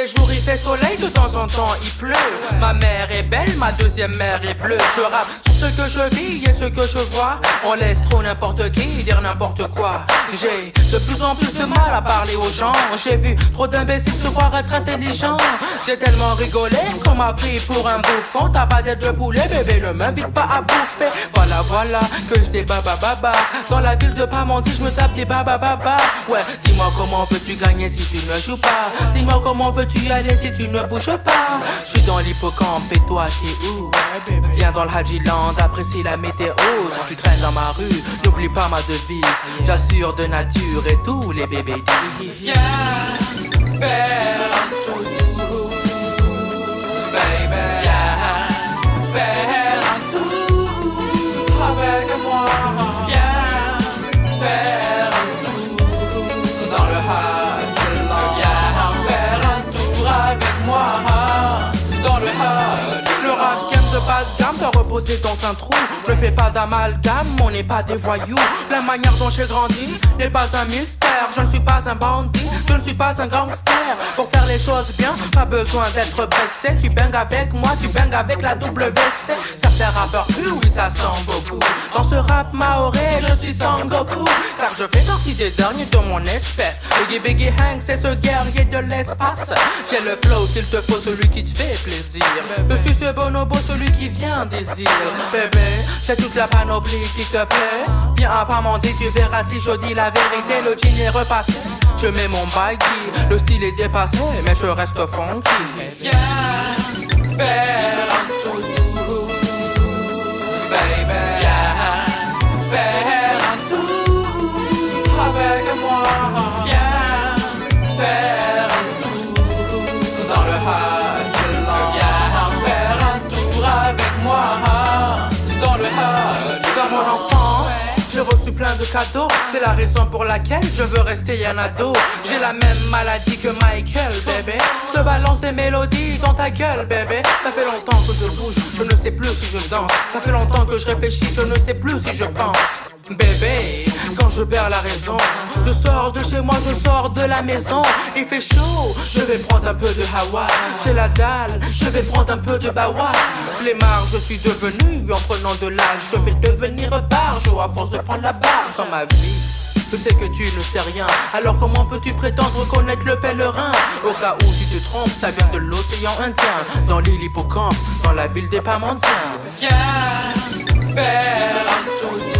les jours il fait soleil, de temps en temps il pleut. Ma mère est belle, ma deuxième mère est bleue. Je rappe sur ce que je vis et ce que je vois. On laisse trop n'importe qui dire n'importe quoi. J'ai de plus en plus de mal à parler aux gens. J'ai vu trop d'imbéciles se croire être intelligents. J'ai tellement rigolé qu'on m'a pris pour un bouffon. T'as pas d'être de poulet, bébé, ne m'invite pas à bouffer. Voilà, voilà, que je débat baba. Dans la ville de Pamandie, je me tape des baba baba. Ouais, dis-moi comment peux-tu gagner si tu ne joues pas. Dis-moi comment veux-tu y aller si tu ne bouges pas. Je suis dans l'hippocampe et toi t'es où? Viens dans le Hajiland, apprécie la météo. Si tu traînes dans ma rue, n'oublie pas ma devise. J'assure de nature et tous les bébés disent viens faire un tour. Reposer dans un trou, ne fais pas d'amalgame, on n'est pas des voyous. La manière dont j'ai grandi n'est pas un mystère. Je ne suis pas un bandit, je ne suis pas un gangster. Pour faire les choses bien, pas besoin d'être pressé. Tu bangs avec moi, tu bangs avec la WC. Certains rappeurs plus, oui ça sent beaucoup. Dans ce rap maoré, je suis sans goku, car je fais partie des derniers de mon espèce. Biggy Biggie Hank, c'est ce guerrier de l'espace. J'ai le flow qu'il te faut, celui qui te fait plaisir. Je suis ce bonobo, celui qui vient des îles. Bébé, j'ai toute la panoplie qui te plaît. Viens à Pamandie, tu verras si je dis la vérité. Le jean est repassé, je mets mon baggy. Le style est dépassé, mais je reste funky. Viens faire un tour, baby. Viens faire un tour avec moi. Viens faire un tour dans le Hajiland. Viens faire un tour avec moi dans le Hajiland. Dans mon enfance, j'ai reçu plein de cadeaux. C'est la raison pour laquelle je veux rester un ado. J'ai la même maladie que Michael, bébé. Je te balance des mélodies dans ta gueule, bébé. Ça fait longtemps que je bouge, je ne sais plus si je danse. Ça fait longtemps que je réfléchis, je ne sais plus si je pense. Bébé, quand je perds la raison, je sors de chez moi, je sors de la maison. Il fait chaud, je vais prendre un peu de Hawa. J'ai la dalle, je vais prendre un peu de Bawa. Je les marre, je suis devenu en prenant de l'âge. Je vais devenir barge à force de prendre la barge dans ma vie. Je sais que tu ne sais rien, alors comment peux-tu prétendre connaître le Pèlerin? Au cas où tu te trompes, ça vient de l'océan Indien, dans l'île Hippocampe, dans la ville des Pamandiens. Viens faire un tour.